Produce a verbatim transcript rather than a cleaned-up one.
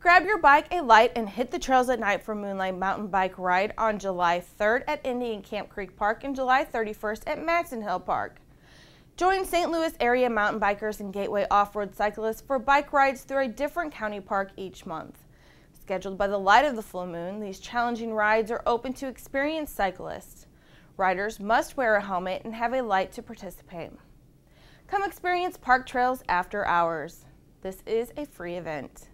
Grab your bike, a light, and hit the trails at night for Moonlight Mountain Bike Ride on July third at Indian Camp Creek Park and July thirty-first at Mattson Hill Park. Join Saint Louis area mountain bikers and Gateway Off-Road Cyclists for bike rides through a different county park each month. Scheduled by the light of the full moon, these challenging rides are open to experienced cyclists. Riders must wear a helmet and have a light to participate. Come experience park trails after hours. This is a free event.